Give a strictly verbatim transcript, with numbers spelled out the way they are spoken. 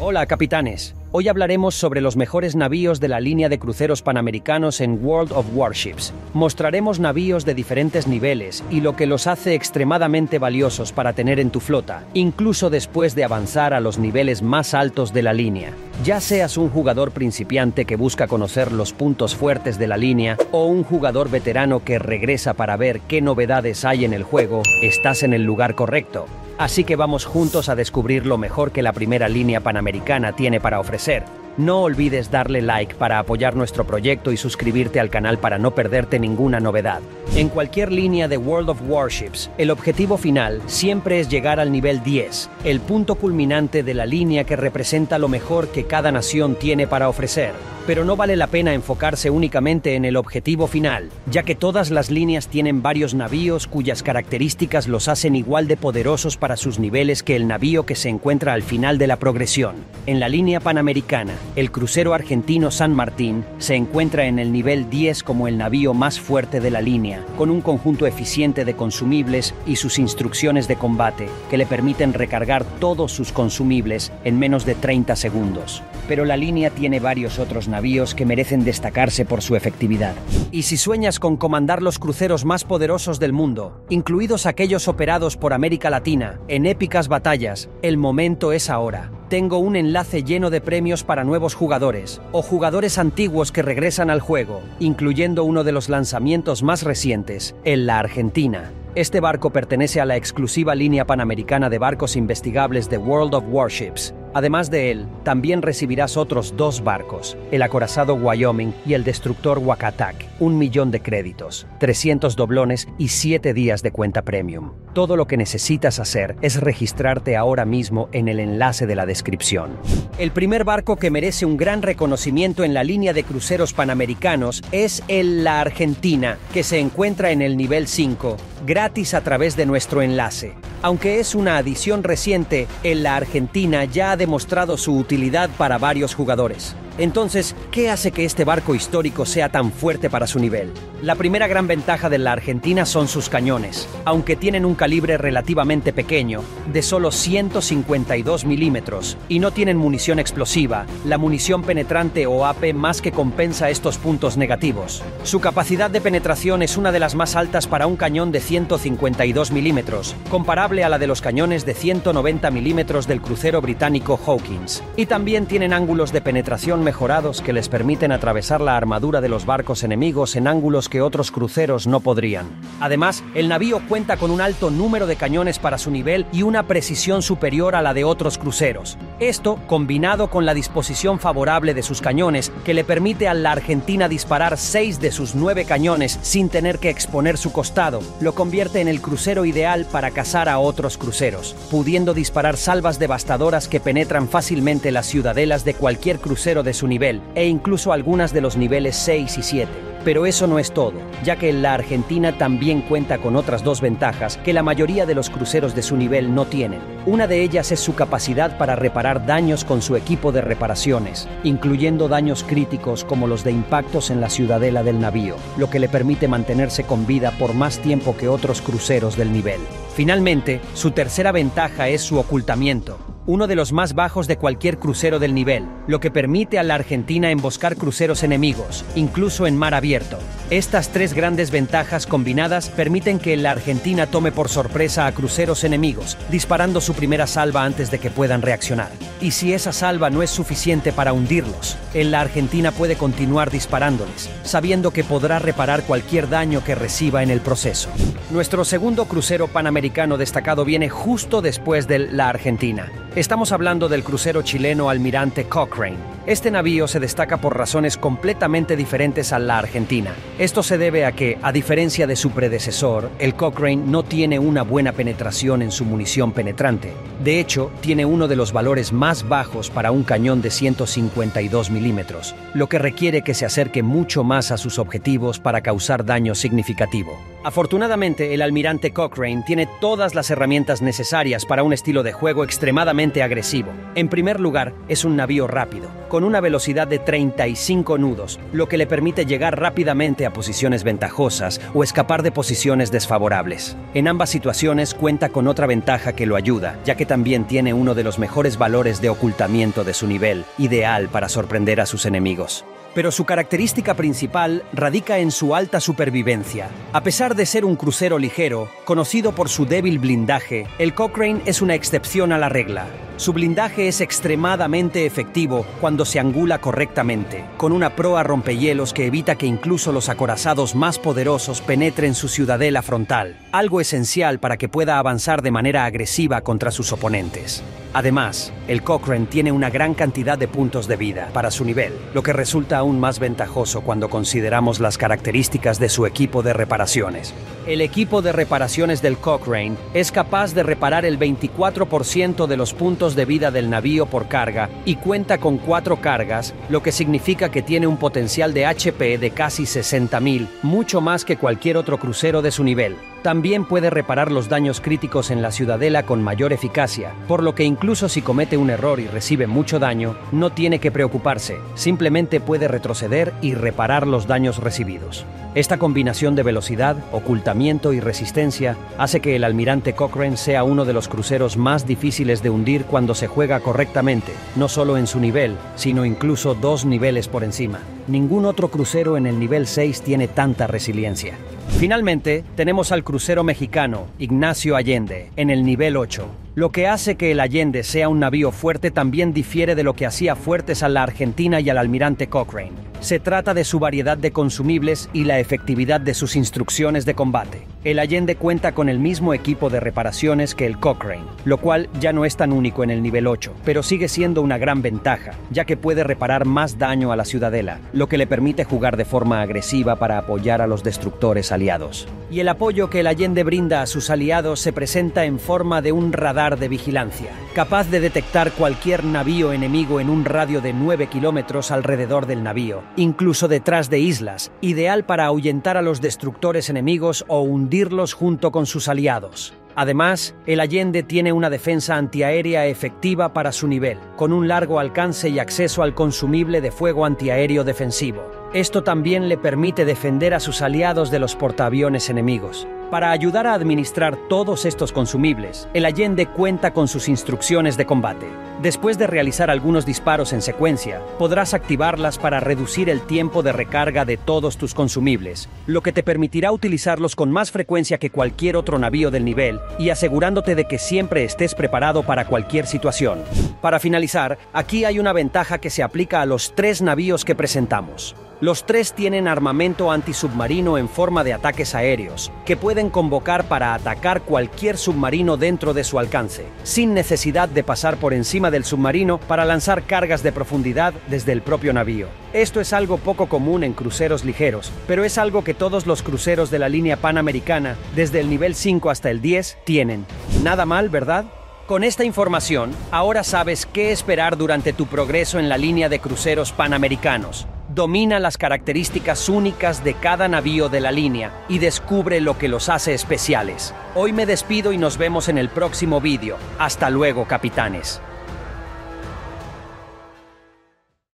Hola, capitanes. Hoy hablaremos sobre los mejores navíos de la línea de cruceros panamericanos en World of Warships. Mostraremos navíos de diferentes niveles y lo que los hace extremadamente valiosos para tener en tu flota, incluso después de avanzar a los niveles más altos de la línea. Ya seas un jugador principiante que busca conocer los puntos fuertes de la línea o un jugador veterano que regresa para ver qué novedades hay en el juego, estás en el lugar correcto. Así que vamos juntos a descubrir lo mejor que la primera línea panamericana tiene para ofrecer. No olvides darle like para apoyar nuestro proyecto y suscribirte al canal para no perderte ninguna novedad. En cualquier línea de World of Warships, el objetivo final siempre es llegar al nivel diez, el punto culminante de la línea que representa lo mejor que cada nación tiene para ofrecer. Pero no vale la pena enfocarse únicamente en el objetivo final, ya que todas las líneas tienen varios navíos cuyas características los hacen igual de poderosos para sus niveles que el navío que se encuentra al final de la progresión. En la línea panamericana, el crucero argentino San Martín se encuentra en el nivel diez como el navío más fuerte de la línea, con un conjunto eficiente de consumibles y sus instrucciones de combate, que le permiten recargar todos sus consumibles en menos de treinta segundos. Pero la línea tiene varios otros navíos que merecen destacarse por su efectividad. Y si sueñas con comandar los cruceros más poderosos del mundo, incluidos aquellos operados por América Latina, en épicas batallas, el momento es ahora. Tengo un enlace lleno de premios para nuevos jugadores o jugadores antiguos que regresan al juego, incluyendo uno de los lanzamientos más recientes, el La Argentina. Este barco pertenece a la exclusiva línea panamericana de barcos investigables de World of Warships. Además de él, también recibirás otros dos barcos, el acorazado Wyoming y el destructor Wakatac, un millón de créditos, trescientos doblones y siete días de cuenta premium. Todo lo que necesitas hacer es registrarte ahora mismo en el enlace de la descripción. El primer barco que merece un gran reconocimiento en la línea de cruceros panamericanos es el La Argentina, que se encuentra en el nivel cinco, gratis a través de nuestro enlace. Aunque es una adición reciente, el La Argentina ya ha demostrado su utilidad para varios jugadores. Entonces, ¿qué hace que este barco histórico sea tan fuerte para su nivel? La primera gran ventaja de la Argentina son sus cañones. Aunque tienen un calibre relativamente pequeño, de solo ciento cincuenta y dos milímetros, y no tienen munición explosiva, la munición penetrante o A P más que compensa estos puntos negativos. Su capacidad de penetración es una de las más altas para un cañón de ciento cincuenta y dos milímetros, comparable a la de los cañones de ciento noventa milímetros del crucero británico Hawkins. Y también tienen ángulos de penetración mejorados que les permiten atravesar la armadura de los barcos enemigos en ángulos que otros cruceros no podrían. Además, el navío cuenta con un alto número de cañones para su nivel y una precisión superior a la de otros cruceros. Esto, combinado con la disposición favorable de sus cañones, que le permite a la Argentina disparar seis de sus nueve cañones sin tener que exponer su costado, lo convierte en el crucero ideal para cazar a otros cruceros, pudiendo disparar salvas devastadoras que penetran fácilmente las ciudadelas de cualquier crucero de su nivel, e incluso algunas de los niveles seis y siete. Pero eso no es todo, ya que la Argentina también cuenta con otras dos ventajas que la mayoría de los cruceros de su nivel no tienen. Una de ellas es su capacidad para reparar daños con su equipo de reparaciones, incluyendo daños críticos como los de impactos en la ciudadela del navío, lo que le permite mantenerse con vida por más tiempo que otros cruceros del nivel. Finalmente, su tercera ventaja es su ocultamiento, uno de los más bajos de cualquier crucero del nivel, lo que permite a la Argentina emboscar cruceros enemigos, incluso en mar abierto. Estas tres grandes ventajas combinadas permiten que la Argentina tome por sorpresa a cruceros enemigos, disparando su primera salva antes de que puedan reaccionar. Y si esa salva no es suficiente para hundirlos, la Argentina puede continuar disparándoles, sabiendo que podrá reparar cualquier daño que reciba en el proceso. Nuestro segundo crucero panamericano destacado viene justo después de la Argentina. Estamos hablando del crucero chileno Almirante Cochrane. Este navío se destaca por razones completamente diferentes a la Argentina. Esto se debe a que, a diferencia de su predecesor, el Cochrane no tiene una buena penetración en su munición penetrante. De hecho, tiene uno de los valores más bajos para un cañón de ciento cincuenta y dos milímetros, lo que requiere que se acerque mucho más a sus objetivos para causar daño significativo. Afortunadamente, el Almirante Cochrane tiene todas las herramientas necesarias para un estilo de juego extremadamente altamente agresivo. En primer lugar, es un navío rápido, con una velocidad de treinta y cinco nudos, lo que le permite llegar rápidamente a posiciones ventajosas o escapar de posiciones desfavorables. En ambas situaciones cuenta con otra ventaja que lo ayuda, ya que también tiene uno de los mejores valores de ocultamiento de su nivel, ideal para sorprender a sus enemigos. Pero su característica principal radica en su alta supervivencia. A pesar de ser un crucero ligero, conocido por su débil blindaje, el Cochrane es una excepción a la regla. Su blindaje es extremadamente efectivo cuando se angula correctamente, con una proa rompehielos que evita que incluso los acorazados más poderosos penetren su ciudadela frontal, algo esencial para que pueda avanzar de manera agresiva contra sus oponentes. Además, el Cochrane tiene una gran cantidad de puntos de vida para su nivel, lo que resulta aún más ventajoso cuando consideramos las características de su equipo de reparaciones. El equipo de reparaciones del Cochrane es capaz de reparar el veinticuatro por ciento de los puntos de vida del navío por carga y cuenta con cuatro cargas, lo que significa que tiene un potencial de H P de casi sesenta mil, mucho más que cualquier otro crucero de su nivel. También puede reparar los daños críticos en la ciudadela con mayor eficacia, por lo que incluso si comete un error y recibe mucho daño, no tiene que preocuparse, simplemente puede retroceder y reparar los daños recibidos. Esta combinación de velocidad, ocultamiento y resistencia hace que el almirante Cochrane sea uno de los cruceros más difíciles de hundir cuando se juega correctamente, no solo en su nivel, sino incluso dos niveles por encima. Ningún otro crucero en el nivel seis tiene tanta resiliencia. Finalmente, tenemos al crucero mexicano Ignacio Allende en el nivel ocho. Lo que hace que el Allende sea un navío fuerte también difiere de lo que hacía fuertes a la Argentina y al almirante Cochrane. Se trata de su variedad de consumibles y la efectividad de sus instrucciones de combate. El Allende cuenta con el mismo equipo de reparaciones que el Cochrane, lo cual ya no es tan único en el nivel ocho, pero sigue siendo una gran ventaja, ya que puede reparar más daño a la ciudadela, lo que le permite jugar de forma agresiva para apoyar a los destructores aliados. Y el apoyo que el Allende brinda a sus aliados se presenta en forma de un radar de vigilancia, capaz de detectar cualquier navío enemigo en un radio de nueve kilómetros alrededor del navío, incluso detrás de islas, ideal para ahuyentar a los destructores enemigos o hundirlos junto con sus aliados. Además, el Allende tiene una defensa antiaérea efectiva para su nivel, con un largo alcance y acceso al consumible de fuego antiaéreo defensivo. Esto también le permite defender a sus aliados de los portaaviones enemigos. Para ayudar a administrar todos estos consumibles, el Allende cuenta con sus instrucciones de combate. Después de realizar algunos disparos en secuencia, podrás activarlas para reducir el tiempo de recarga de todos tus consumibles, lo que te permitirá utilizarlos con más frecuencia que cualquier otro navío del nivel y asegurándote de que siempre estés preparado para cualquier situación. Para finalizar, aquí hay una ventaja que se aplica a los tres navíos que presentamos. Los tres tienen armamento antisubmarino en forma de ataques aéreos, que pueden convocar para atacar cualquier submarino dentro de su alcance, sin necesidad de pasar por encima del submarino para lanzar cargas de profundidad desde el propio navío. Esto es algo poco común en cruceros ligeros, pero es algo que todos los cruceros de la línea panamericana, desde el nivel cinco hasta el diez, tienen. Nada mal, ¿verdad? Con esta información, ahora sabes qué esperar durante tu progreso en la línea de cruceros panamericanos. Domina las características únicas de cada navío de la línea y descubre lo que los hace especiales. Hoy me despido y nos vemos en el próximo vídeo. Hasta luego, capitanes.